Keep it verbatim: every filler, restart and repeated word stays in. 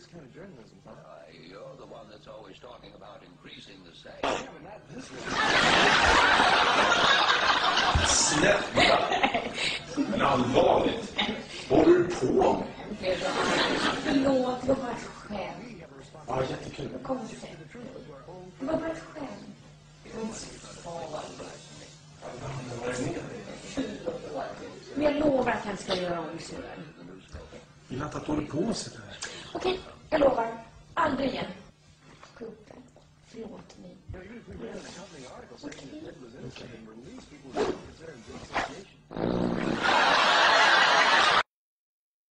this kind of journalism, huh? Uh, you're the one that's always talking about increasing the stakes. Yeah, but not this one. Snälla! Men allvarligt! Vad håller du på med? Förlåt, det var bara ett skämt. Ja, jättekul. Det kommer sig. Det var bara ett skämt. Men jag lovar att han ska göra om sig. Jag vill inte att du håller på sig där. Okej, jag lovar. Aldrig igen. Kuppen. Förlåt mig. Okej. Okej.